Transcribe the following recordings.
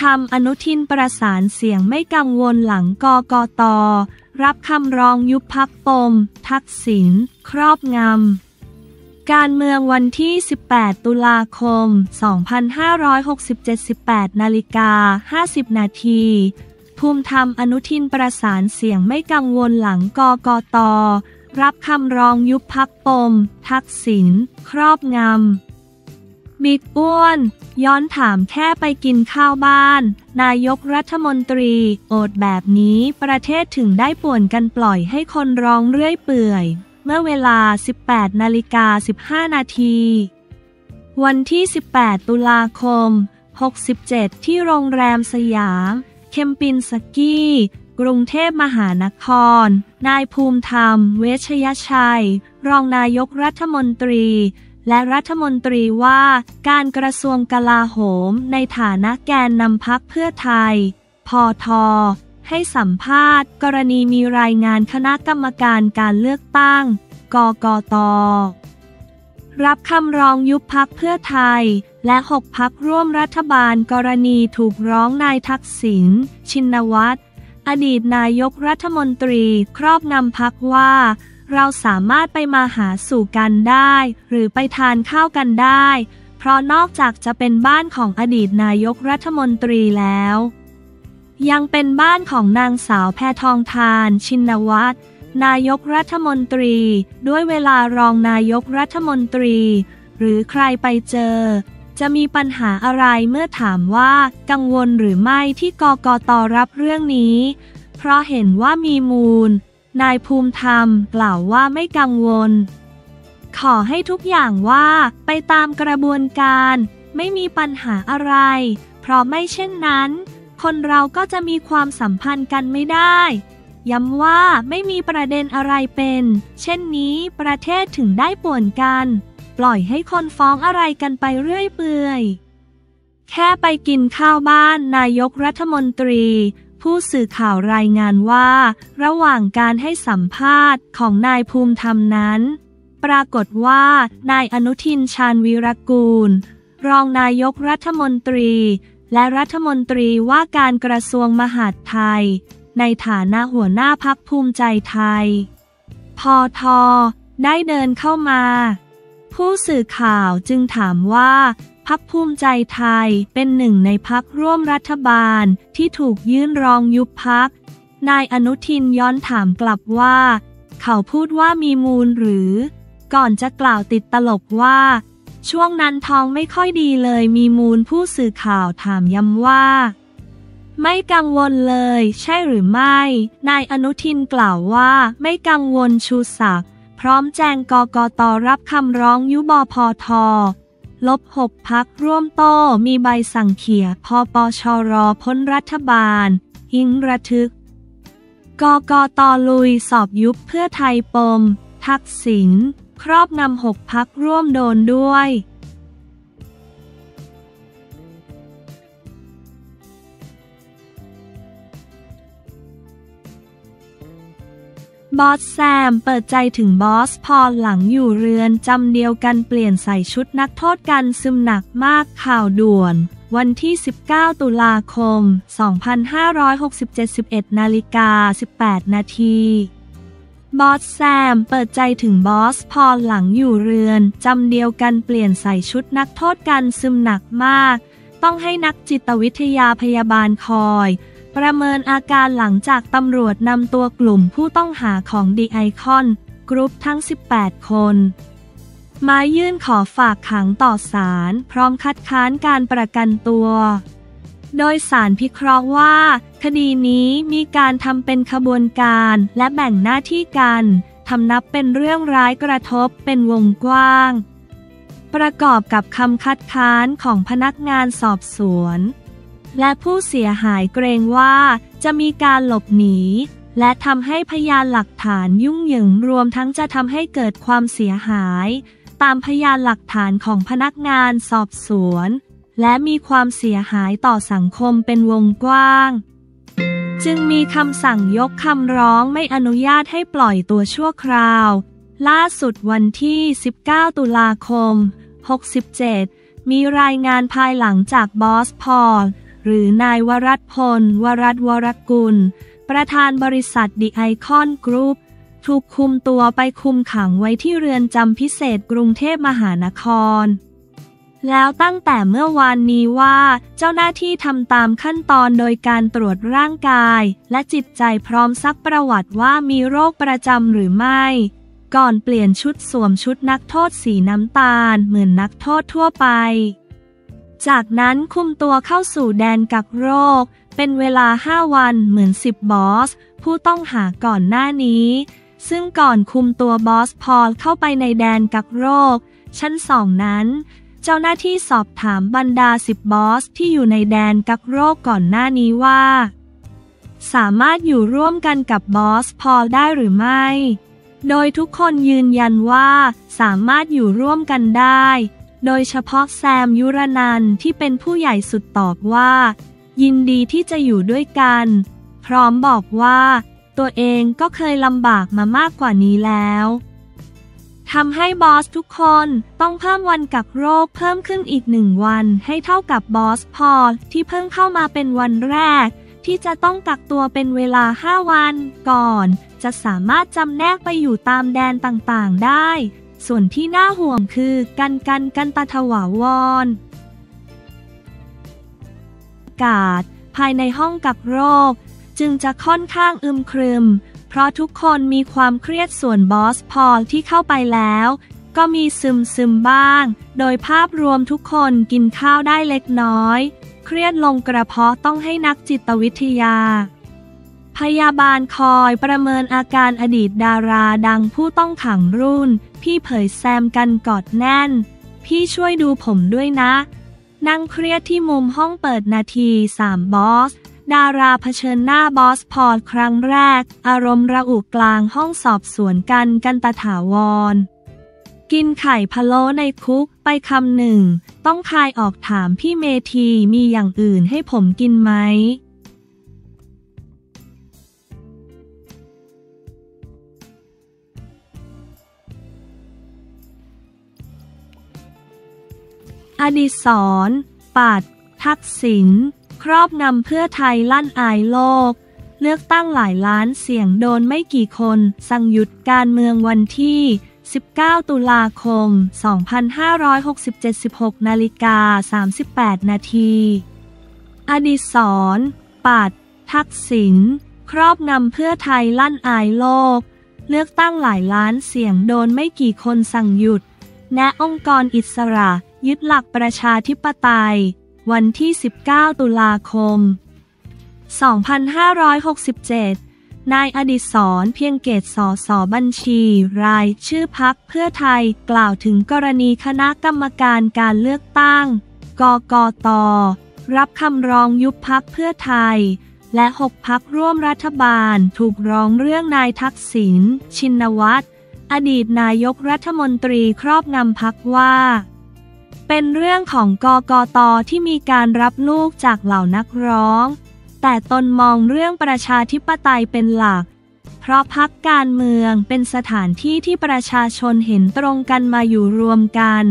ทำอนุทินประสานเสียงไม่กังวลหลังกกต.รับคำร้องยุบพรรคปมทักษิณครอบงำการเมืองวันที่ 18 ตุลาคม 2567 18:50 น.ภูมิธรรมอนุทินประสานเสียงไม่กังวลหลังกกต.รับคำร้องยุบพรรคปมทักษิณครอบงำบิ๊กอ้วนย้อนถามแค่ไปกินข้าวบ้านนายกรัฐมนตรีโอดแบบนี้ประเทศถึงได้ป่วนกันปล่อยให้คนร้องเรื่อยเปื่อยเมื่อเวลา 18:15 น.วันที่ 18 ตุลาคม 67 ที่โรงแรมสยามเคมปินสกีกรุงเทพมหานครนายภูมิธรรมเวชยชัยรองนายกรัฐมนตรีและรัฐมนตรีว่าการกระทรวงกลาโหมในฐานะแกนนำพรรคเพื่อไทยพท.ให้สัมภาษณ์กรณีมีรายงานคณะกรรมการการเลือกตั้งกกต.รับคำร้องยุบพรรคเพื่อไทยและ6พรรคร่วมรัฐบาลกรณีถูกร้องนายทักษิณชินวัตรอดีตนายกรัฐมนตรีครอบงำพรรคว่าเราสามารถไปมาหาสู่กันได้หรือไปทานข้าวกันได้เพราะนอกจากจะเป็นบ้านของอดีตนายกรัฐมนตรีแล้วยังเป็นบ้านของนางสาวแพทองธารชินวัตรนายกรัฐมนตรีด้วยเวลารองนายกรัฐมนตรีหรือใครไปเจอจะมีปัญหาอะไรเมื่อถามว่ากังวลหรือไม่ที่กกต.รับเรื่องนี้เพราะเห็นว่ามีมูลนายภูมิธรรมกล่าวว่าไม่กังวลขอให้ทุกอย่างว่าไปตามกระบวนการไม่มีปัญหาอะไรเพราะไม่เช่นนั้นคนเราก็จะมีความสัมพันธ์กันไม่ได้ย้ำว่าไม่มีประเด็นอะไรเป็นเช่นนี้ประเทศถึงได้ป่วนกันปล่อยให้คนฟ้องอะไรกันไปเรื่อยเปื่อยแค่ไปกินข้าวบ้านนายกรัฐมนตรีผู้สื่อข่าวรายงานว่าระหว่างการให้สัมภาษณ์ของนายภูมิธรรมนั้นปรากฏว่านายอนุทินชาญวีรกูลรองนายกรัฐมนตรีและรัฐมนตรีว่าการกระทรวงมหาดไทยในฐานะหัวหน้าพรรคภูมิใจไทยพท.ได้เดินเข้ามาผู้สื่อข่าวจึงถามว่าพรรคภูมิใจไทยเป็นหนึ่งในพรรคร่วมรัฐบาลที่ถูกยื่นร้องยุบพรรคนายอนุทินย้อนถามกลับว่าเขาพูดว่ามีมูลหรือก่อนจะกล่าวติดตลกว่าช่วงนั้นท้องไม่ค่อยดีเลยมีมูลผู้สื่อข่าวถามย้ำว่าไม่กังวลเลยใช่หรือไม่นายอนุทินกล่าวว่าไม่กังวลชูศักดิ์พร้อมแจงกกต.รับคำร้องยุบพท.ลบ6พรรคร่วมโต้มีใบสั่งเขียพปชร.พ้นรัฐบาลหิ้งระทึกกกต.ลุยสอบยุบเพื่อไทยปมทักษิณครอบงำ6พรรคร่วมโดนด้วยบอสแซมเปิดใจถึงบอสพอลหลังอยู่เรือนจำเดียวกันเปลี่ยนใส่ชุดนักโทษกันซึมหนักมากข่าวด่วนวันที่ 19 ตุลาคม 2567 11:18 น.บอสแซมเปิดใจถึงบอสพอลหลังอยู่เรือนจำเดียวกันเปลี่ยนใส่ชุดนักโทษกันซึมหนักมากต้องให้นักจิตวิทยาพยาบาลคอยประเมินอาการหลังจากตำรวจนำตัวกลุ่มผู้ต้องหาของดีไอคอนกรุ๊ปทั้ง18คนมายื่นขอฝากขังต่อศาลพร้อมคัดค้านการประกันตัวโดยศาลพิเคราะห์ว่าคดีนี้มีการทำเป็นขบวนการและแบ่งหน้าที่กันทำนับเป็นเรื่องร้ายกระทบเป็นวงกว้างประกอบกับคำคัดค้านของพนักงานสอบสวนและผู้เสียหายเกรงว่าจะมีการหลบหนีและทำให้พยานหลักฐานยุ่งเหยิงรวมทั้งจะทำให้เกิดความเสียหายตามพยานหลักฐานของพนักงานสอบสวนและมีความเสียหายต่อสังคมเป็นวงกว้างจึงมีคำสั่งยกคำร้องไม่อนุญาตให้ปล่อยตัวชั่วคราวล่าสุดวันที่ 19 ตุลาคม 67มีรายงานภายหลังจากบอสพอล หรือนายวรัตพลวรัตวรกุลประธานบริษัทดิไอคอนกรุ๊ปถูกคุมตัวไปคุมขังไว้ที่เรือนจำพิเศษกรุงเทพมหานครแล้วตั้งแต่เมื่อวานนี้ว่าเจ้าหน้าที่ทำตามขั้นตอนโดยการตรวจร่างกายและจิตใจพร้อมซักประวัติว่ามีโรคประจำหรือไม่ก่อนเปลี่ยนชุดสวมชุดนักโทษสีน้ำตาลเหมือนนักโทษทั่วไปจากนั้นคุมตัวเข้าสู่แดนกักโรคเป็นเวลา5 วันเหมือน10 บอสผู้ต้องหาก่อนหน้านี้ซึ่งก่อนคุมตัวบอสพอลเข้าไปในแดนกักโรคชั้น2นั้นเจ้าหน้าที่สอบถามบรรดา10 บอสที่อยู่ในแดนกักโรคก่อนหน้านี้ว่าสามารถอยู่ร่วมกันกับบอสพอลได้หรือไม่โดยทุกคนยืนยันว่าสามารถอยู่ร่วมกันได้โดยเฉพาะแซมยุรนันท์ที่เป็นผู้ใหญ่สุดตอบว่ายินดีที่จะอยู่ด้วยกันพร้อมบอกว่าตัวเองก็เคยลำบากมามากกว่านี้แล้วทำให้บอสทุกคนต้องเพิ่มวันกักโรคเพิ่มขึ้นอีก1 วันให้เท่ากับบอสพอลที่เพิ่งเข้ามาเป็นวันแรกที่จะต้องกักตัวเป็นเวลา5 วันก่อนจะสามารถจำแนกไปอยู่ตามแดนต่างๆได้ส่วนที่น่าห่วงคือกันตถาวรอากาศภายในห้องกักโรคจึงจะค่อนข้างอึมครึมเพราะทุกคนมีความเครียดส่วนบอสพอลที่เข้าไปแล้วก็มีซึมบ้างโดยภาพรวมทุกคนกินข้าวได้เล็กน้อยเครียดลงกระเพาะต้องให้นักจิตวิทยาพยาบาลคอยประเมินอาการอดีตดาราดังผู้ต้องขังรุ่นพี่เผยแซมกันกอดแน่นพี่ช่วยดูผมด้วยนะนั่งเครียดที่มุมห้องเปิดนาที3 บอสดาราเผชิญหน้าบอสพอลครั้งแรกอารมณ์ระอุกลางห้องสอบสวนกันตถาวรกินไข่พะโล้ในคุกไปคำหนึ่งต้องคายออกถามพี่เมธีมีอย่างอื่นให้ผมกินไหมอดิศร ปัตย์ ทักษิณครอบนำเพื่อไทยลั่นอายโลกเลือกตั้งหลายล้านเสียงโดนไม่กี่คนสั่งหยุดการเมืองวันที่19 ตุลาคม 2567 16:38 น.อดิศร ปัตย์ ทักษิณครอบนำเพื่อไทยลั่นอายโลกเลือกตั้งหลายล้านเสียงโดนไม่กี่คนสั่งหยุดแนะองค์กรอิสระยึดหลักประชาธิปไตยวันที่19 ตุลาคม 2567นายอดิศรเพียงเกตสสบัญชีรายชื่อพรรคเพื่อไทยกล่าวถึงกรณีคณะกรรมการการเลือกตั้งกกต.รับคำร้องยุบพรรคเพื่อไทยและ6 พรรคร่วมรัฐบาลถูกร้องเรื่องนายทักษิณชินวัตรอดีตนายกรัฐมนตรีครอบงำพรรคว่าเป็นเรื่องของกกต.ที่มีการรับลูกจากเหล่านักร้องแต่ตนมองเรื่องประชาธิปไตยเป็นหลักเพราะพรรคการเมืองเป็นสถานที่ที่ประชาชนเห็นตรงกันมาอยู่รวมกัน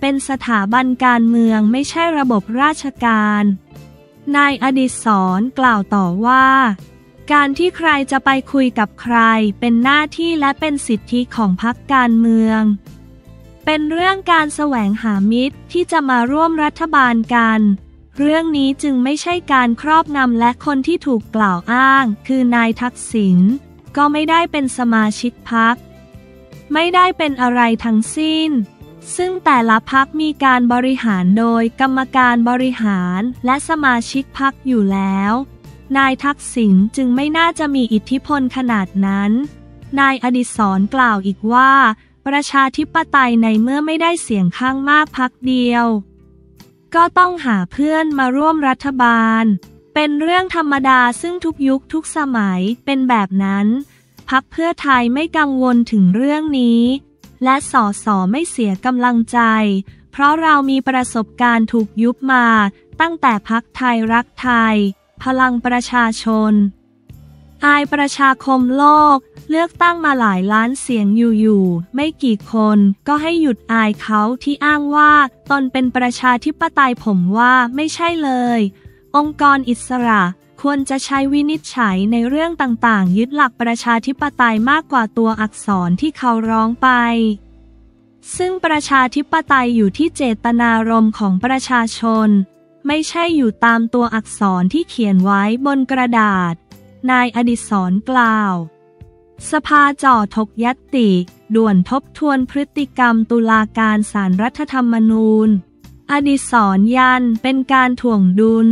เป็นสถาบันการเมืองไม่ใช่ระบบราชการนายอดิศรกล่าวต่อว่าการที่ใครจะไปคุยกับใครเป็นหน้าที่และเป็นสิทธิของพรรคการเมืองเป็นเรื่องการแสวงหามิตรที่จะมาร่วมรัฐบาลกันเรื่องนี้จึงไม่ใช่การครอบงำและคนที่ถูกกล่าวอ้างคือนายทักษิณก็ไม่ได้เป็นสมาชิกพรรคไม่ได้เป็นอะไรทั้งสิ้นซึ่งแต่ละพรรคมีการบริหารโดยกรรมการบริหารและสมาชิกพรรคอยู่แล้วนายทักษิณจึงไม่น่าจะมีอิทธิพลขนาดนั้นนายอดิศรกล่าวอีกว่าประชาธิปไตยในเมื่อไม่ได้เสียงข้างมากพรรคเดียวก็ต้องหาเพื่อนมาร่วมรัฐบาลเป็นเรื่องธรรมดาซึ่งทุกยุคทุกสมัยเป็นแบบนั้นพรรคเพื่อไทยไม่กังวลถึงเรื่องนี้และส.ส.ไม่เสียกำลังใจเพราะเรามีประสบการณ์ถูกยุบมาตั้งแต่พรรคไทยรักไทยพลังประชาชนอายประชาคมโลกเลือกตั้งมาหลายล้านเสียงอยู่ๆไม่กี่คนก็ให้หยุดอายเขาที่อ้างว่าตนเป็นประชาธิปไตยผมว่าไม่ใช่เลย องค์กรอิสระควรจะใช้วินิจฉัยในเรื่องต่างๆยึดหลักประชาธิปไตยมากกว่าตัวอักษรที่เขาร้องไปซึ่งประชาธิปไตยอยู่ที่เจตนารมณ์ของประชาชนไม่ใช่อยู่ตามตัวอักษรที่เขียนไว้บนกระดาษนายอดิศรกล่าวสภาจ่อถกญัตติด่วนทบทวนพฤติกรรมตุลาการศาลรัฐธรรมนูญอดิศรยันเป็นการถ่วงดุล